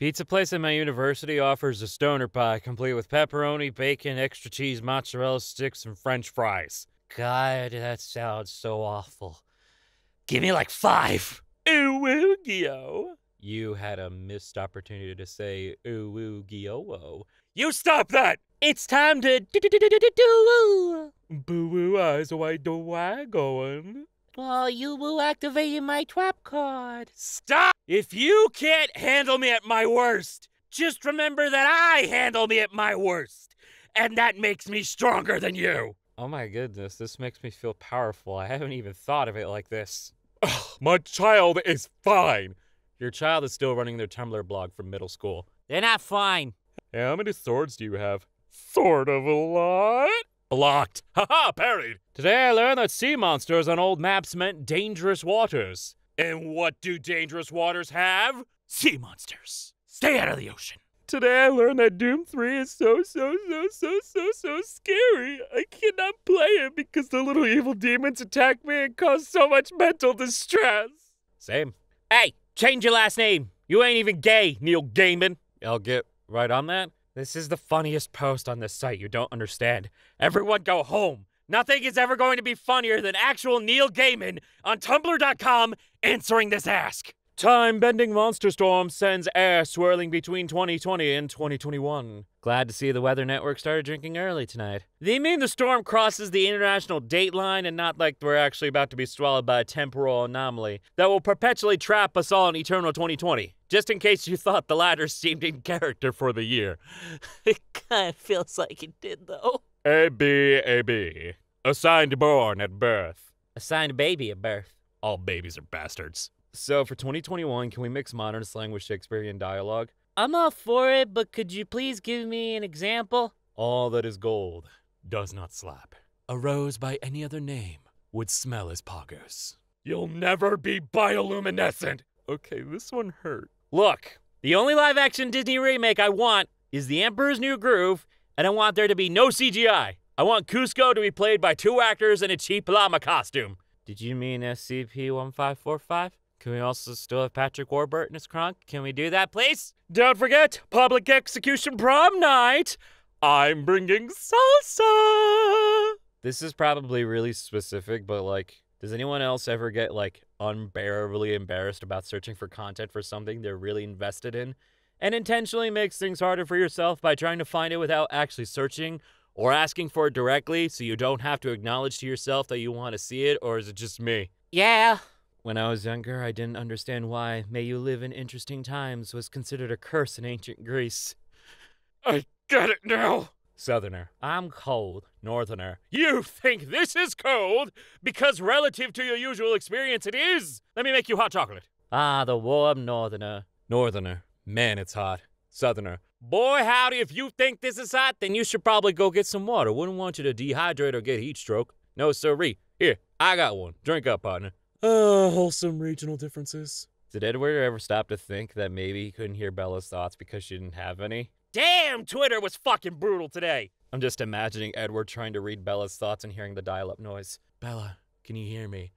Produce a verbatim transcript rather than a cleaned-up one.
Pizza place at my university offers a stoner pie complete with pepperoni, bacon, extra cheese, mozzarella sticks, and French fries. God, that sounds so awful. Give me like five! Ooh-oo-gio. You had a missed opportunity to say ooh-oo-gio-o. You stop that! It's time to do-do-do-do-do-do-woo! Boo-woo-eyes, why do I goin'? Oh, you woo activating my trap card. Stop! If you can't handle me at my worst, just remember that I handle me at my worst. And that makes me stronger than you. Oh my goodness, this makes me feel powerful. I haven't even thought of it like this. Ugh, my child is fine. Your child is still running their Tumblr blog from middle school. They're not fine. Hey, how many swords do you have? Sort of a lot. Blocked. Haha, parried. Today I learned that sea monsters on old maps meant dangerous waters. And what do dangerous waters have? Sea monsters. Stay out of the ocean. Today I learned that Doom three is so, so, so, so, so, so scary. I cannot play it because the little evil demons attack me and cause so much mental distress. Same. Hey, change your last name. You ain't even gay, Neil Gaiman. I'll get right on that. This is the funniest post on this site, you don't understand. Everyone go home. Nothing is ever going to be funnier than actual Neil Gaiman on Tumblr dot com answering this ask. Time-bending monster storm sends air swirling between twenty twenty and twenty twenty-one. Glad to see the Weather Network started drinking early tonight. They mean the storm crosses the international date line and not like we're actually about to be swallowed by a temporal anomaly that will perpetually trap us all in eternal twenty twenty. Just in case you thought the latter seemed in character for the year. It kind of feels like it did, though. A B A B. Assigned born at birth. Assigned baby at birth. All babies are bastards. So for twenty twenty-one, can we mix modern slang with Shakespearean dialogue? I'm all for it, but could you please give me an example? All that is gold does not slap. A rose by any other name would smell as poggers. You'll never be bioluminescent. Okay, this one hurt. Look, the only live-action Disney remake I want is The Emperor's New Groove, and I want there to be no C G I. I want Kuzco to be played by two actors in a cheap llama costume. Did you mean S C P fifteen forty-five? Can we also still have Patrick Warburton as Kronk? Can we do that, please? Don't forget, public execution prom night! I'm bringing salsa! This is probably really specific, but like, does anyone else ever get like unbearably embarrassed about searching for content for something they're really invested in and intentionally makes things harder for yourself by trying to find it without actually searching or asking for it directly so you don't have to acknowledge to yourself that you want to see it, or is it just me? Yeah. When I was younger, I didn't understand why "May you live in interesting times" was considered a curse in ancient Greece. I get it now! Southerner, I'm cold. Northerner, you think this is cold because relative to your usual experience it is! Let me make you hot chocolate. Ah, the warm Northerner. Northerner, man it's hot. Southerner, boy howdy, if you think this is hot, then you should probably go get some water. Wouldn't want you to dehydrate or get heat stroke. No siree. Here, I got one. Drink up, partner. Uh, wholesome regional differences. Did Edward ever stop to think that maybe he couldn't hear Bella's thoughts because she didn't have any? Damn, Twitter was fucking brutal today! I'm just imagining Edward trying to read Bella's thoughts and hearing the dial-up noise. Bella, can you hear me?